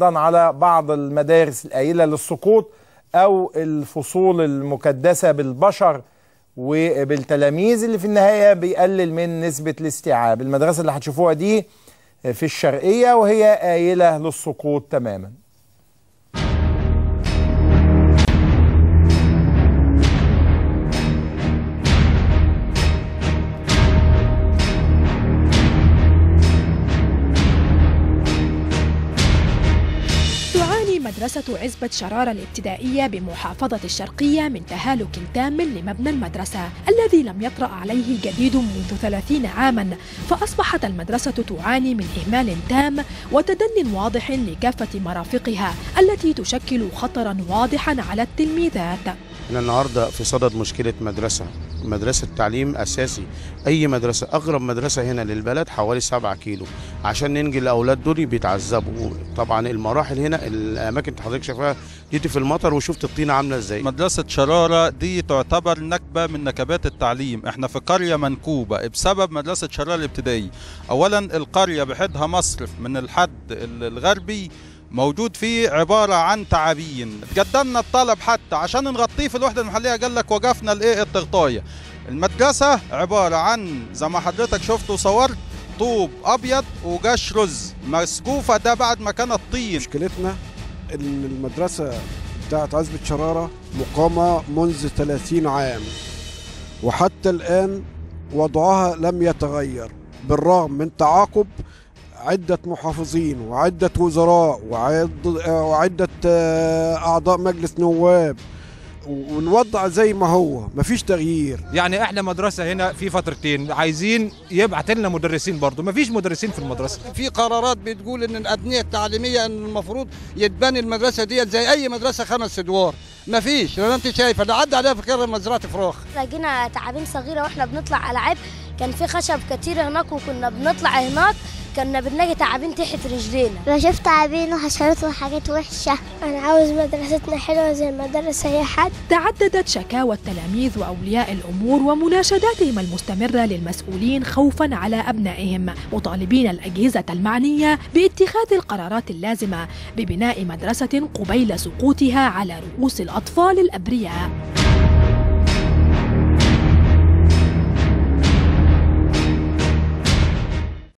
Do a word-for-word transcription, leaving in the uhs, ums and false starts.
على بعض المدارس القائلة للسقوط أو الفصول المكدسة بالبشر وبالتلاميذ اللي في النهاية بيقلل من نسبة الاستيعاب. المدرسة اللي هتشوفوها دي في الشرقية وهي قائلة للسقوط تماما. مدرسة عزبة شرارة الابتدائية بمحافظة الشرقية من تهالك تام لمبنى المدرسة الذي لم يطرأ عليه جديد منذ ثلاثين عاما، فأصبحت المدرسة تعاني من إهمال تام وتدني واضح لكافة مرافقها التي تشكل خطرا واضحا على التلميذات. أنا النهاردة في صدد مشكلة مدرسة، مدرسة تعليم أساسي، أي مدرسة، أغرب مدرسة هنا للبلد حوالي سبعة كيلو، عشان ننجي الأولاد دول بيتعذبوا، طبعا المراحل هنا، الأماكن اللي حضرتك شايفها جيتي في المطر وشفت الطينة عاملة إزاي. مدرسة شرارة دي تعتبر نكبة من نكبات التعليم، إحنا في قرية منكوبة بسبب مدرسة شرارة الابتدائية. أولا القرية بحدها مصرف من الحد الغربي موجود فيه عبارة عن تعابين، جددنا الطلب حتى عشان نغطيه في الوحدة المحلية قال لك وقفنا الايه التغطاية. المدرسة عبارة عن زي ما حضرتك شفت وصورت طوب أبيض وقش رز مسقوفة، ده بعد ما كان الطين. مشكلتنا إن المدرسة بتاعت عزبة شرارة مقامة منذ ثلاثين عام وحتى الآن وضعها لم يتغير بالرغم من تعاقب عدة محافظين وعدة وزراء وعدة أعضاء مجلس نواب، والوضع زي ما هو مفيش تغيير. يعني احنا مدرسة هنا في فترتين عايزين يبعت لنا مدرسين، برضو مفيش مدرسين في المدرسة. في قرارات بتقول ان الأبنية التعليمية ان المفروض يتبني المدرسة دي زي أي مدرسة خمس أدوار، مفيش. لو انت شايفة اللي عدى عليها فكرة مزرعة فراخ، لقينا تعابين صغيرة واحنا بنطلع ألعاب، كان في خشب كتير هناك وكنا بنطلع هناك كنا بنلاقي تعابين تحت رجلينا. انا شفت تعابين وحشرات وحاجات وحشه. انا عاوز مدرستنا حلوه زي المدرسه اي حد. تعددت شكاوى التلاميذ واولياء الامور ومناشداتهم المستمره للمسؤولين خوفا على ابنائهم، مطالبين الاجهزه المعنيه باتخاذ القرارات اللازمه ببناء مدرسه قبيل سقوطها على رؤوس الاطفال الابرياء.